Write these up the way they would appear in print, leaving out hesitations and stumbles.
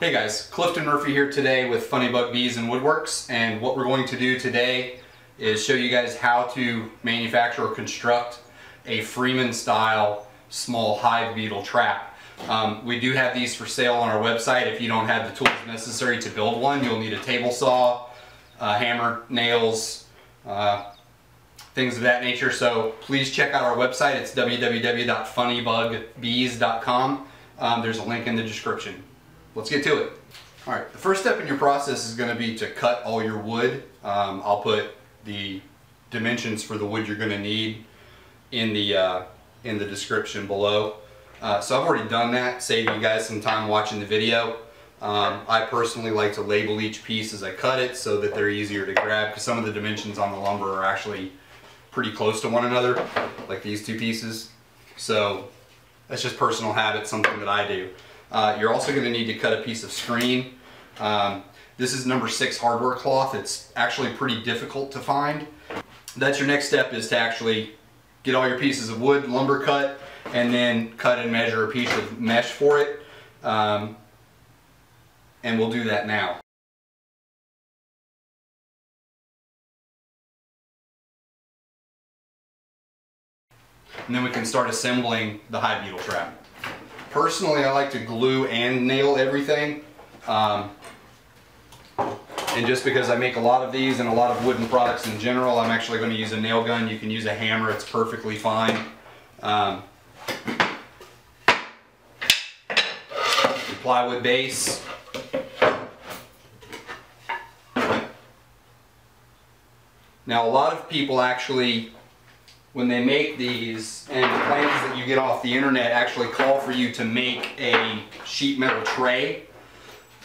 Hey guys, Clifton Murphy here today with Funny Bug Bees and Woodworks, and what we're going to do today is show you guys how to manufacture or construct a Freeman style small hive beetle trap. We do have these for sale on our website. If you don't have the tools necessary to build one, you'll need a table saw, hammer, nails, things of that nature. So please check out our website. It's www.funnybugbees.com. There's a link in the description. Let's get to it. All right, the first step in your process is going to be to cut all your wood. I'll put the dimensions for the wood you're going to need in the description below. So I've already done that, saving you guys some time watching the video. I personally like to label each piece as I cut it so that they're easier to grab, because some of the dimensions on the lumber are actually pretty close to one another, like these two pieces. So that's just personal habit, something that I do. You're also going to need to cut a piece of screen. This is number 6 hardware cloth. It's actually pretty difficult to find. That's your next step, is to actually get all your pieces of wood, lumber cut, and then cut and measure a piece of mesh for it. And we'll do that now. And then we can start assembling the hive beetle trap. Personally, I like to glue and nail everything, and just because I make a lot of these and a lot of wooden products in general, I'm actually going to use a nail gun. You can use a hammer, it's perfectly fine. Plywood base. Now, a lot of people actually, when they make these, and the plans that you get off the internet actually call for you to make a sheet metal tray.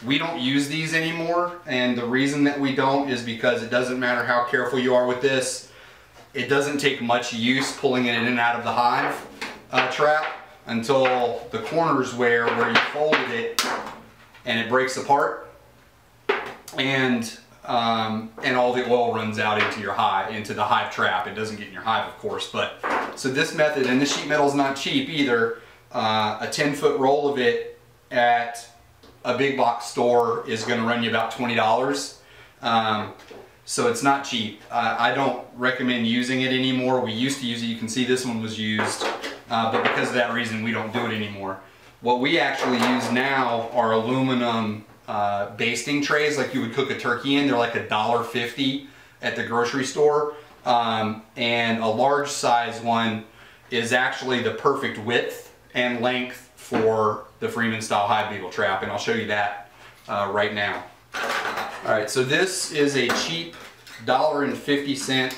We don't use these anymore, and the reason that we don't is because it doesn't matter how careful you are with this, it doesn't take much use pulling it in and out of the hive trap until the corners where you folded it and it breaks apart, and all the oil runs out into the hive trap. It doesn't get in your hive, of course, but so this method, and the sheet metal is not cheap either. A 10-foot roll of it at a big box store is going to run you about $20. So it's not cheap. I don't recommend using it anymore. We used to use it. You can see this one was used, but because of that reason, we don't do it anymore. What we actually use now are aluminum basting trays, like you would cook a turkey in. They're like $1.50 at the grocery store, and a large size one is actually the perfect width and length for the Freeman style hive beetle trap, and I'll show you that right now. Alright, so this is a cheap $1.50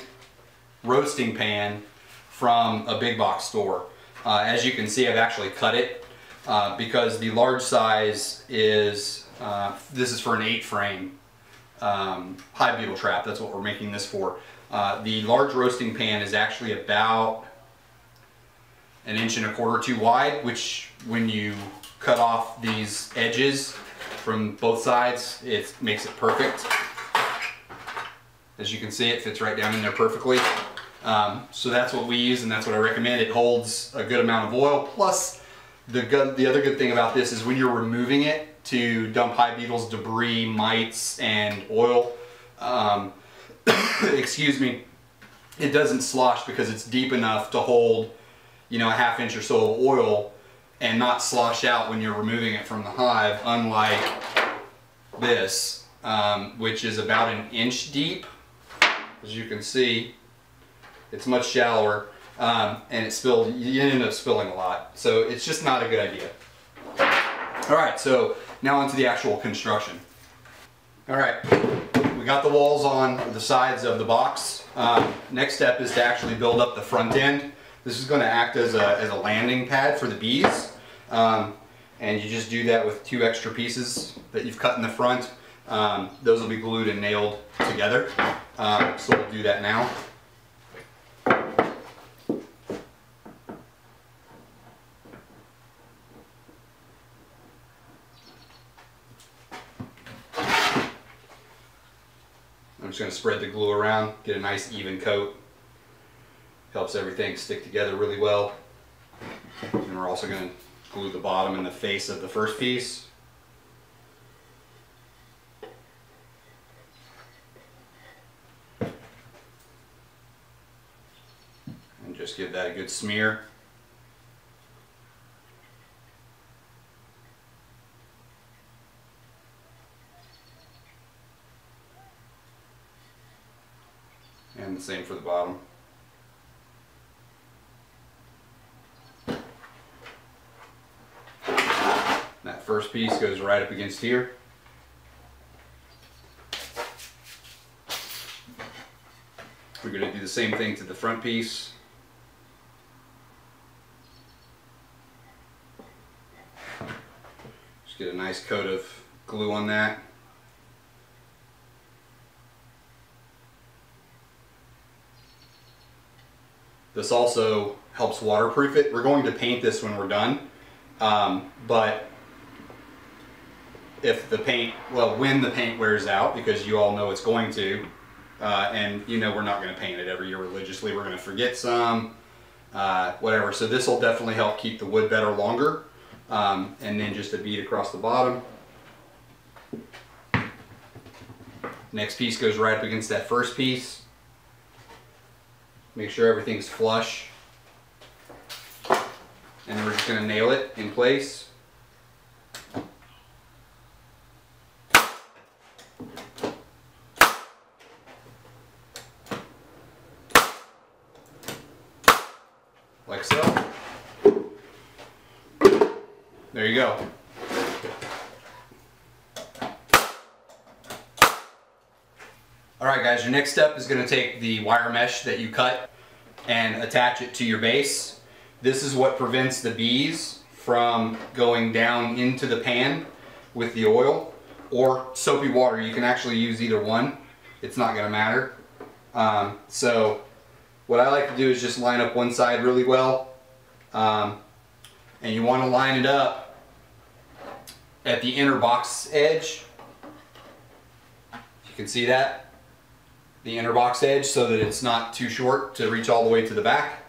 roasting pan from a big box store. As you can see, I've actually cut it because the large size is this is for an 8-frame hive beetle trap. That's what we're making this for. The large roasting pan is actually about 1.25 inches too wide, which when you cut off these edges from both sides, it makes it perfect. As you can see, it fits right down in there perfectly. So that's what we use, and that's what I recommend. It holds a good amount of oil. Plus, the other good thing about this is when you're removing it to dump hive beetles, debris, mites, and oil, excuse me, it doesn't slosh because it's deep enough to hold, you know, a 1/2 inch or so of oil and not slosh out when you're removing it from the hive, unlike this, which is about 1 inch deep. As you can see, it's much shallower, and you end up spilling a lot. So it's just not a good idea. Alright, so now onto the actual construction. Alright, we got the walls on the sides of the box. Next step is to actually build up the front end. This is going to act as a landing pad for the bees. And you just do that with 2 extra pieces that you've cut in the front. Those will be glued and nailed together. So we'll do that now. I'm just going to spread the glue around, get a nice even coat. Helps everything stick together really well. And we're also going to glue the bottom and the face of the first piece. just give that a good smear. And the same for the bottom. That first piece goes right up against here. We're going to do the same thing to the front piece. Just get a nice coat of glue on that. This also helps waterproof it. We're going to paint this when we're done, but if the paint, well, when the paint wears out, because you all know it's going to, and you know we're not going to paint it every year religiously. We're going to forget some, whatever. So this will definitely help keep the wood better longer. And then just a bead across the bottom. Next piece goes right up against that first piece. Make sure everything's flush. And we're just going to nail it in place. Like so. There you go. Alright guys, your next step is going to take the wire mesh that you cut and attach it to your base. This is what prevents the bees from going down into the pan with the oil or soapy water. You can actually use either one. It's not going to matter. So what I like to do is just line up one side really well, and you want to line it up at the inner box edge. You can see that, the inner box edge, so that it's not too short to reach all the way to the back.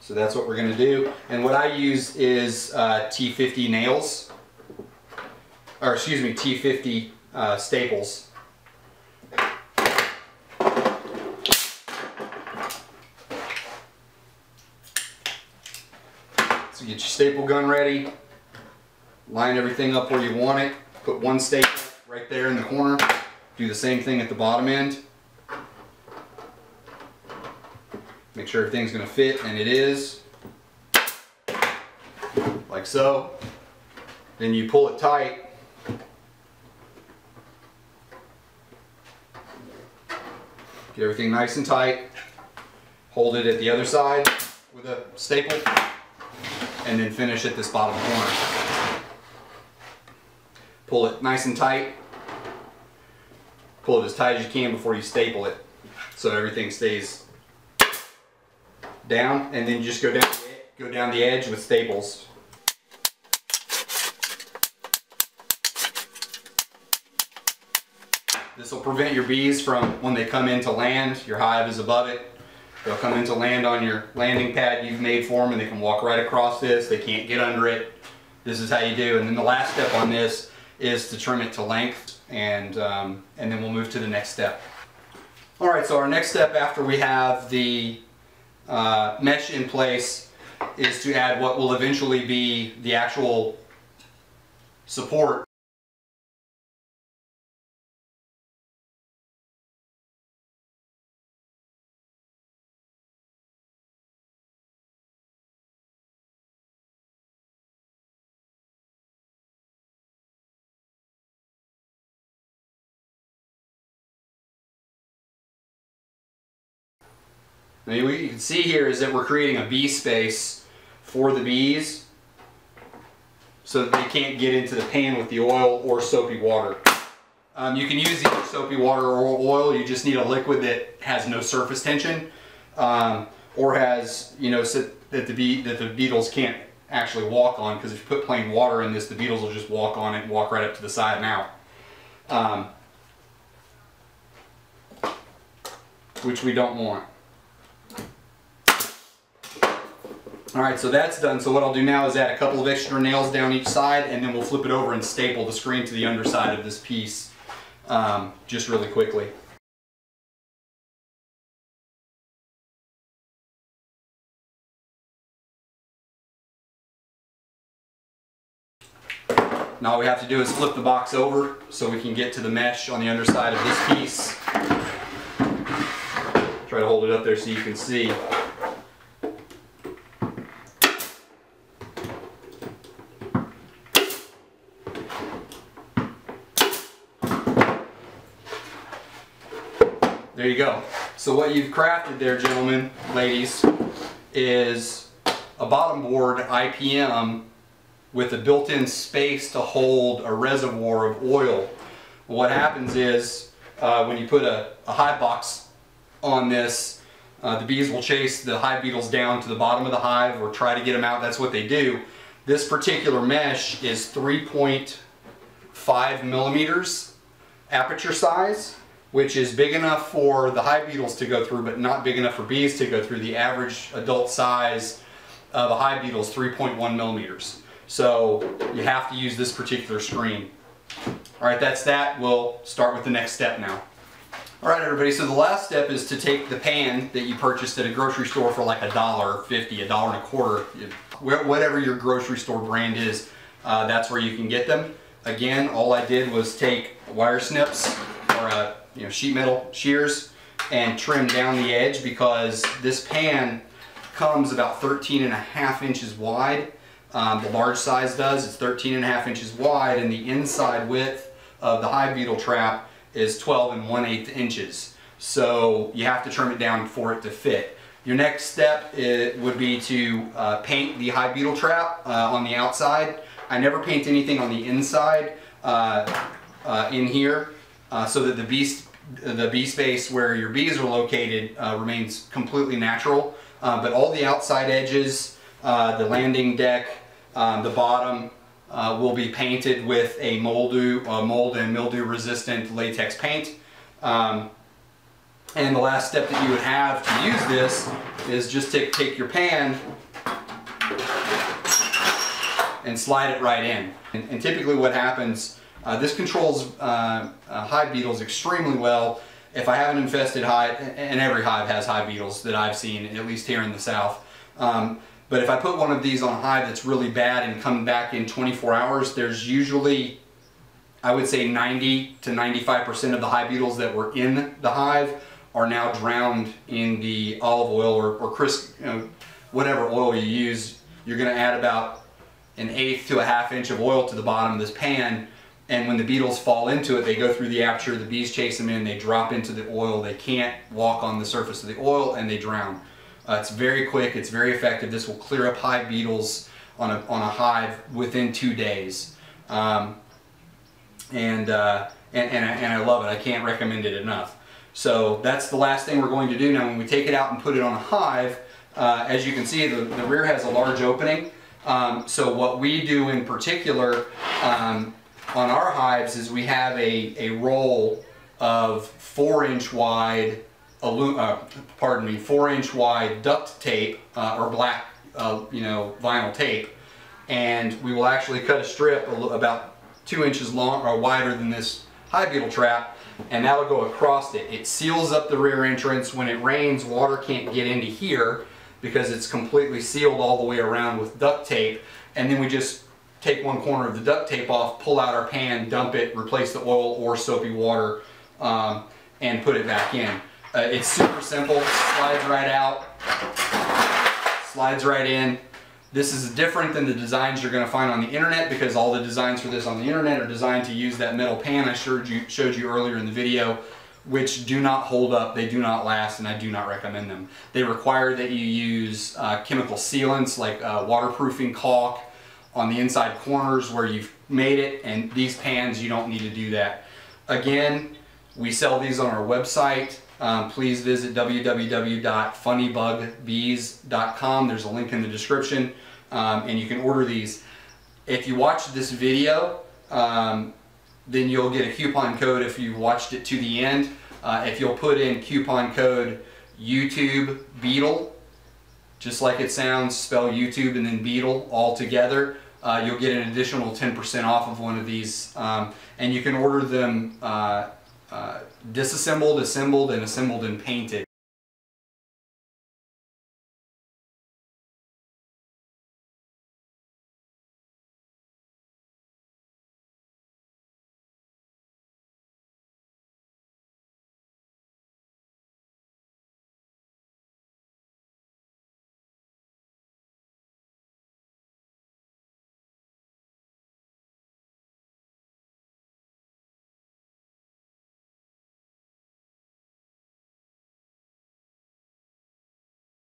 So that's what we're going to do. And what I use is T-50 nails, or excuse me, T-50 staples. So get your staple gun ready, line everything up where you want it, put one staple right there in the corner, do the same thing at the bottom end. Make sure everything's going to fit, and it is, like so. Then you pull it tight. Get everything nice and tight, hold it at the other side with a staple, and then finish at this bottom corner. Pull it nice and tight. Pull it as tight as you can before you staple it, so everything stays down, and then just go down the edge with staples. This will prevent your bees from, when they come in to land, your hive is above it. They'll come in to land on your landing pad you've made for them, and they can walk right across this. They can't get under it. This is how you do. And then the last step on this is to trim it to length, and then we'll move to the next step. All right, so our next step after we have the mesh in place is to add what will eventually be the actual support. Now, what you can see here is that we're creating a bee space for the bees so that they can't get into the pan with the oil or soapy water. You can use either soapy water or oil. You just need a liquid that has no surface tension, or has, you know, so that the beetles can't actually walk on, because if you put plain water in this, the beetles will just walk on it and walk right up to the side and out. Which we don't want. Alright, so that's done. So what I'll do now is add a couple of extra nails down each side, and then we'll flip it over and staple the screen to the underside of this piece, just really quickly. And all we have to do is flip the box over so we can get to the mesh on the underside of this piece. Try to hold it up there so you can see. There you go. So what you've crafted there, gentlemen, ladies, is a bottom board IPM with a built-in space to hold a reservoir of oil. What happens is when you put a hive box on this, the bees will chase the hive beetles down to the bottom of the hive or try to get them out. That's what they do. This particular mesh is 3.5 millimeters aperture size, which is big enough for the hive beetles to go through, but not big enough for bees to go through. The average adult size of a hive beetle is 3.1 millimeters. So you have to use this particular screen. All right, that's that. We'll start with the next step now. All right, everybody, so the last step is to take the pan that you purchased at a grocery store for like $1.50, $1.25, whatever your grocery store brand is, that's where you can get them. Again, all I did was take wire snips or sheet metal shears and trim down the edge, because this pan comes about 13.5 inches wide. The large size does. It's 13.5 inches wide, and the inside width of the hive beetle trap is 12 1/8 inches. So you have to trim it down for it to fit. Your next step would be to paint the hive beetle trap on the outside. I never paint anything on the inside in here, so that the bee space where your bees are located remains completely natural. But all the outside edges, the landing deck, the bottom will be painted with a mold and mildew resistant latex paint. And the last step that you would have to use this is just to take your pan and slide it right in. And typically what happens, this controls hive beetles extremely well. If I have an infested hive, and every hive has hive beetles that I've seen, at least here in the South, but if I put one of these on a hive that's really bad and come back in 24 hours, there's usually, I would say 90 to 95% of the hive beetles that were in the hive are now drowned in the olive oil or crisp, whatever oil you use. You're going to add about 1/8 to 1/2 inch of oil to the bottom of this pan, and when the beetles fall into it, they go through the aperture, the bees chase them in, they drop into the oil, they can't walk on the surface of the oil, and they drown. It's very quick, it's very effective. This will clear up hive beetles on a hive within 2 days. And I love it. I can't recommend it enough. So that's the last thing we're going to do. Now when we take it out and put it on a hive, as you can see, the rear has a large opening. So what we do in particular on our hives is we have a roll of 4 inch wide, 4 inch wide duct tape or black, vinyl tape, and we will actually cut a strip about 2 inches long or wider than this hive beetle trap, and that'll go across it. It seals up the rear entrance. When it rains, water can't get into here because it's completely sealed all the way around with duct tape, and then we just take one corner of the duct tape off, pull out our pan, dump it, replace the oil or soapy water, and put it back in. It's super simple, slides right out, slides right in. This is different than the designs you're going to find on the internet, because all the designs for this on the internet are designed to use that metal pan I showed you earlier in the video, which do not hold up, they do not last, and I do not recommend them. They require that you use chemical sealants like waterproofing caulk on the inside corners where you've made it, and these pans, you don't need to do that. Again, we sell these on our website. Please visit www.funnybugbees.com. There's a link in the description, and you can order these. If you watched this video, then you'll get a coupon code if you watched it to the end. If you'll put in coupon code YouTubeBeetle, just like it sounds, spell YouTube and then beetle all together, you'll get an additional 10% off of one of these, and you can order them disassembled, assembled, and painted.